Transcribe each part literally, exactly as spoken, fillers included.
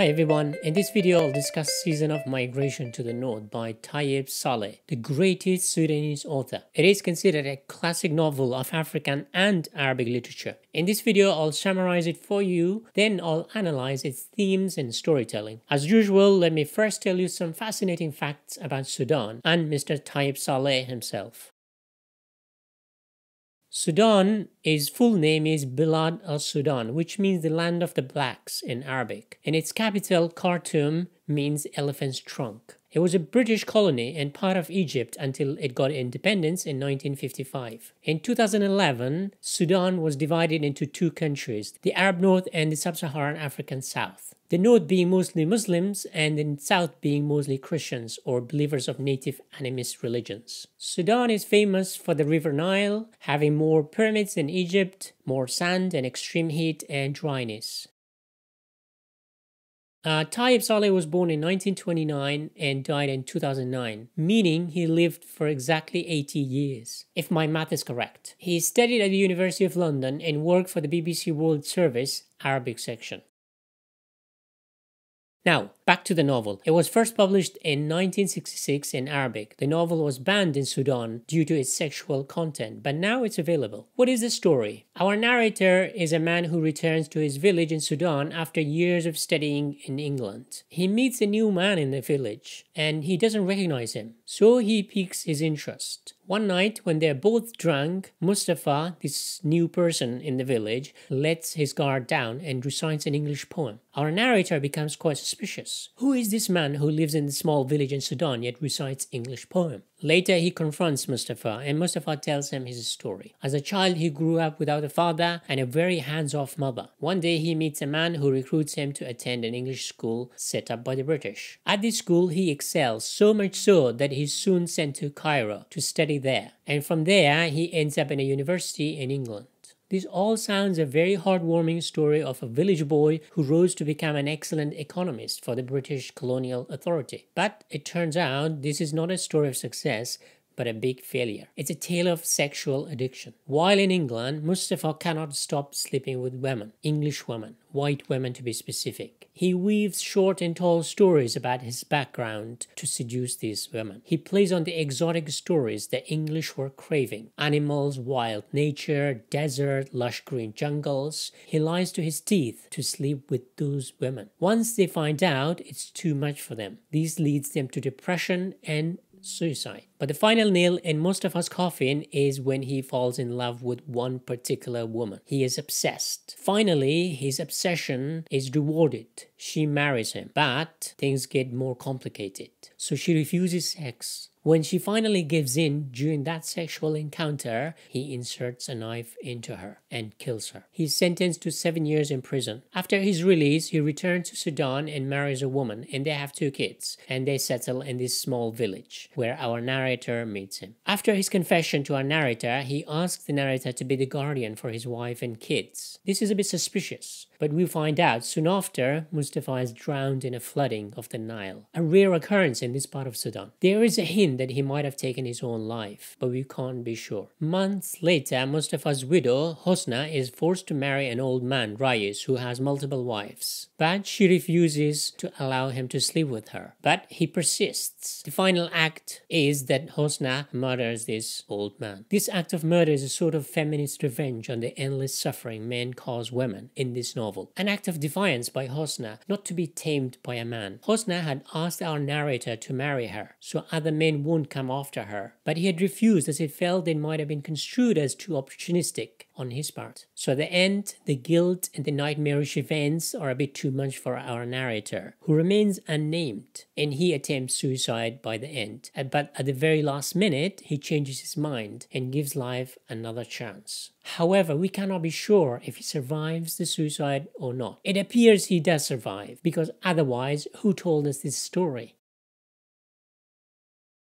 Hi everyone, in this video I'll discuss Season of Migration to the North by Tayeb Salih, the greatest Sudanese author. It is considered a classic novel of African and Arabic literature. In this video I'll summarize it for you, then I'll analyze its themes and storytelling. As usual, let me first tell you some fascinating facts about Sudan and Mister Tayeb Salih himself. Sudan, his full name is Bilad al-Sudan, which means the land of the blacks in Arabic, and its capital, Khartoum, means elephant's trunk. It was a British colony and part of Egypt until it got independence in nineteen fifty-five. In two thousand eleven, Sudan was divided into two countries, the Arab North and the Sub-Saharan African South. The North being mostly Muslims and the South being mostly Christians or believers of native animist religions. Sudan is famous for the River Nile, having more pyramids than Egypt, more sand and extreme heat and dryness. Uh, Tayeb Salih was born in nineteen twenty-nine and died in two thousand nine, meaning he lived for exactly eighty years, if my math is correct. He studied at the University of London and worked for the B B C World Service Arabic section. Now, back to the novel. It was first published in nineteen sixty-six in Arabic. The novel was banned in Sudan due to its sexual content, but now it's available. What is the story? Our narrator is a man who returns to his village in Sudan after years of studying in England. He meets a new man in the village, and he doesn't recognize him, so he piques his interest. One night, when they're both drunk, Mustafa, this new person in the village, lets his guard down and recites an English poem. Our narrator becomes quite suspicious. Who is this man who lives in the small village in Sudan yet recites English poem? Later, he confronts Mustafa, and Mustafa tells him his story. As a child, he grew up without a father and a very hands-off mother. One day, he meets a man who recruits him to attend an English school set up by the British. At this school, he excels, so much so that he's soon sent to Cairo to study there. And from there, he ends up in a university in England. This all sounds a very heartwarming story of a village boy who rose to become an excellent economist for the British colonial authority. But it turns out this is not a story of success, but a big failure. It's a tale of sexual addiction. While in England, Mustafa cannot stop sleeping with women, English women, white women to be specific. He weaves short and tall stories about his background to seduce these women. He plays on the exotic stories the English were craving. Animals, wild nature, desert, lush green jungles. He lies to his teeth to sleep with those women. Once they find out, it's too much for them. This leads them to depression and suicide. But the final nail in Mustafa's coffin is when he falls in love with one particular woman. He is obsessed. Finally, his obsession is rewarded. She marries him, but things get more complicated. So she refuses sex. When she finally gives in during that sexual encounter, he inserts a knife into her and kills her. He is sentenced to seven years in prison. After his release, he returns to Sudan and marries a woman, and they have two kids, and they settle in this small village where our narrator meets him. After his confession to our narrator, he asks the narrator to be the guardian for his wife and kids. This is a bit suspicious, but we find out soon after Mustafa is drowned in a flooding of the Nile, a rare occurrence in this part of Sudan. There is a hint that he might have taken his own life, but we can't be sure. Months later, Mustafa's widow, Hosna, is forced to marry an old man, Rais, who has multiple wives. But she refuses to allow him to sleep with her. But he persists. The final act is that Hosna murders this old man. This act of murder is a sort of feminist revenge on the endless suffering men cause women in this novel. An act of defiance by Hosna, not to be tamed by a man. Hosna had asked our narrator to marry her, so other men won't come after her, but he had refused as he felt it might have been construed as too opportunistic on his part. So at the end, the guilt and the nightmarish events are a bit too much for our narrator, who remains unnamed, and he attempts suicide by the end. But at the very last minute, he changes his mind and gives life another chance. However, we cannot be sure if he survives the suicide or not. It appears he does survive, because otherwise, who told us this story?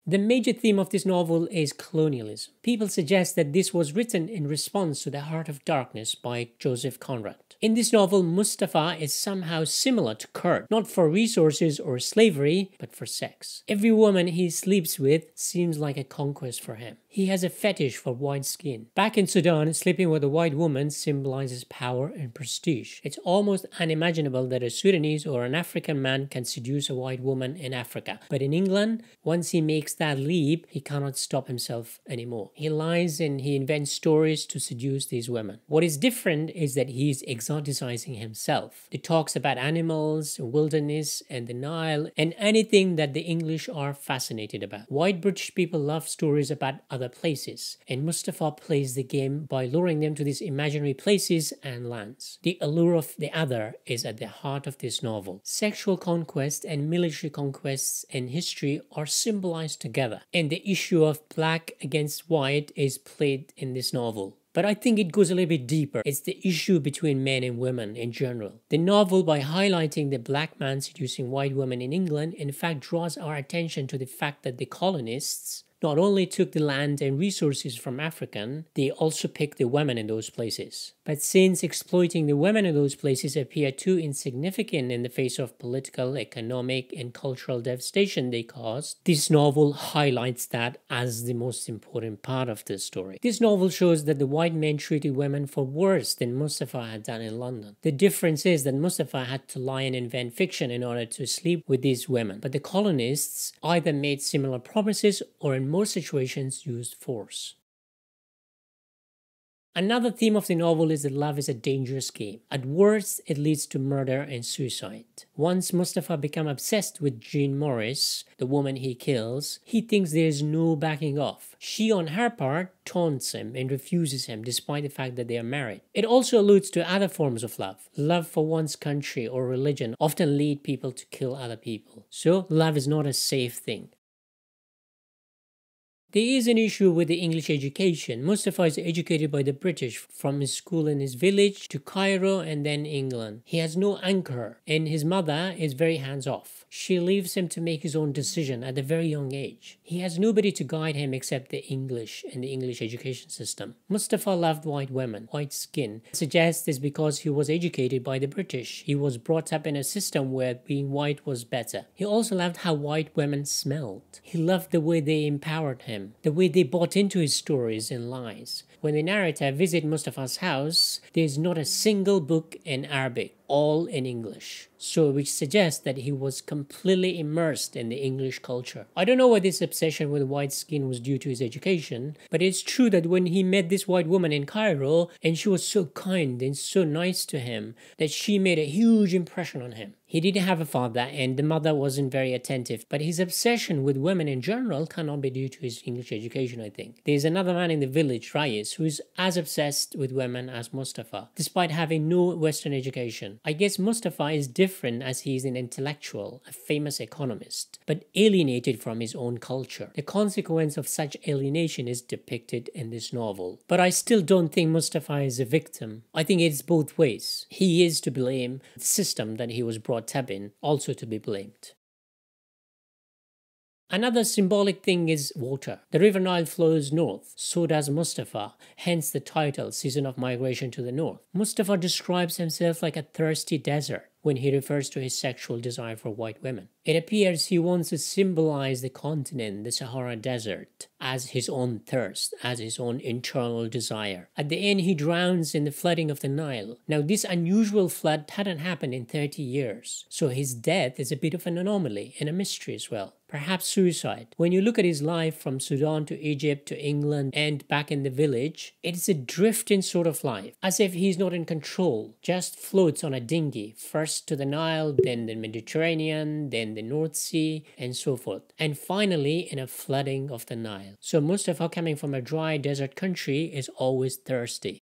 The major theme of this novel is colonialism. People suggest that this was written in response to The Heart of Darkness by Joseph Conrad. In this novel, Mustafa is somehow similar to Kurt, not for resources or slavery, but for sex. Every woman he sleeps with seems like a conquest for him. He has a fetish for white skin. Back in Sudan, sleeping with a white woman symbolizes power and prestige. It's almost unimaginable that a Sudanese or an African man can seduce a white woman in Africa. But in England, once he makes that leap, he cannot stop himself anymore. He lies and he invents stories to seduce these women. What is different is that he is exoticizing himself. He talks about animals, wilderness, and the Nile, and anything that the English are fascinated about. White British people love stories about other places, and Mustafa plays the game by luring them to these imaginary places and lands. The allure of the other is at the heart of this novel. Sexual conquest and military conquests in history are symbolized together, and the issue of black against white is played in this novel. But I think it goes a little bit deeper. It's the issue between men and women in general. The novel, by highlighting the black man seducing white women in England, in fact draws our attention to the fact that the colonists not only took the land and resources from African, they also picked the women in those places. But since exploiting the women in those places appear too insignificant in the face of political, economic, and cultural devastation they caused, this novel highlights that as the most important part of the story. This novel shows that the white men treated women for worse than Mustafa had done in London. The difference is that Mustafa had to lie and invent fiction in order to sleep with these women. But the colonists either made similar promises or in most situations used force. Another theme of the novel is that love is a dangerous game. At worst, it leads to murder and suicide. Once Mustafa becomes obsessed with Jean Morris, the woman he kills, he thinks there is no backing off. She, on her part, taunts him and refuses him despite the fact that they are married. It also alludes to other forms of love. Love for one's country or religion often leads people to kill other people. So, love is not a safe thing. There is an issue with the English education. Mustafa is educated by the British from his school in his village to Cairo and then England. He has no anchor and his mother is very hands-off. She leaves him to make his own decision at a very young age. He has nobody to guide him except the English and the English education system. Mustafa loved white women, white skin. It suggests this because he was educated by the British. He was brought up in a system where being white was better. He also loved how white women smelled. He loved the way they empowered him. The way they bought into his stories and lies. When the narrator visits Mustafa's house, there is not a single book in Arabic, all in English. So, which suggests that he was completely immersed in the English culture. I don't know whether this obsession with white skin was due to his education, but it's true that when he met this white woman in Cairo, and she was so kind and so nice to him, that she made a huge impression on him. He didn't have a father, and the mother wasn't very attentive, but his obsession with women in general cannot be due to his English education, I think. There's another man in the village, Rais, who is as obsessed with women as Mustafa, despite having no Western education. I guess Mustafa is different as he is an intellectual, a famous economist, but alienated from his own culture. The consequence of such alienation is depicted in this novel. But I still don't think Mustafa is a victim. I think it's both ways. He is to blame, the system that he was brought Tabin also to be blamed. Another symbolic thing is water. The River Nile flows north, so does Mustafa, hence the title Season of Migration to the North. Mustafa describes himself like a thirsty desert when he refers to his sexual desire for white women. It appears he wants to symbolize the continent, the Sahara Desert, as his own thirst, as his own internal desire. At the end, he drowns in the flooding of the Nile. Now, this unusual flood hadn't happened in thirty years, so his death is a bit of an anomaly and a mystery as well. Perhaps suicide. When you look at his life from Sudan to Egypt to England and back in the village, it's a drifting sort of life, as if he's not in control, just floats on a dinghy, first to the Nile, then the Mediterranean, then the North Sea, and so forth, and finally in a flooding of the Nile. So Mustafa, coming from a dry desert country, is always thirsty.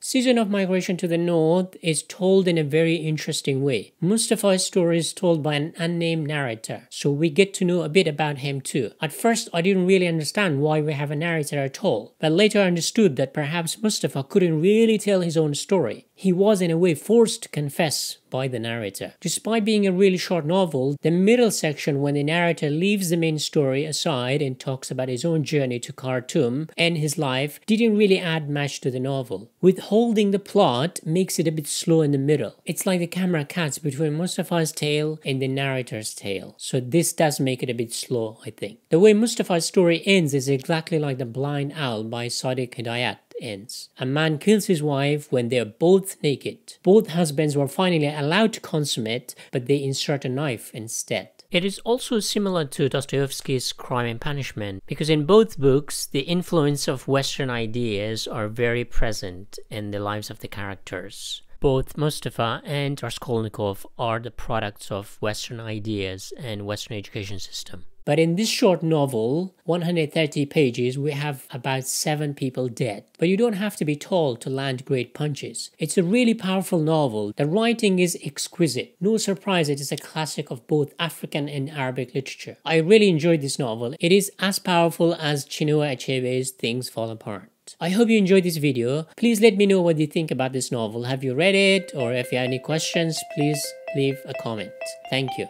Season of Migration to the North is told in a very interesting way. Mustafa's story is told by an unnamed narrator, so we get to know a bit about him too. At first, I didn't really understand why we have a narrator at all, but later I understood that perhaps Mustafa couldn't really tell his own story. he was in a way forced to confess by the narrator. Despite being a really short novel, the middle section, when the narrator leaves the main story aside and talks about his own journey to Khartoum and his life, didn't really add much to the novel. Withholding the plot makes it a bit slow in the middle. It's like the camera cuts between Mustafa's tale and the narrator's tale, so this does make it a bit slow, I think. The way Mustafa's story ends is exactly like The Blind Owl by Sadiq Hidayat ends. A man kills his wife when they are both naked. Both husbands were finally allowed to consummate, but they insert a knife instead. It is also similar to Dostoevsky's Crime and Punishment, because in both books, the influence of Western ideas are very present in the lives of the characters. Both Mustafa and Raskolnikov are the products of Western ideas and Western education system. But in this short novel, one hundred thirty pages, we have about seven people dead. But you don't have to be tall to land great punches. It's a really powerful novel. The writing is exquisite. No surprise, it is a classic of both African and Arabic literature. I really enjoyed this novel. It is as powerful as Chinua Achebe's Things Fall Apart. I hope you enjoyed this video. Please let me know what you think about this novel. Have you read it? Or if you have any questions, please leave a comment. Thank you.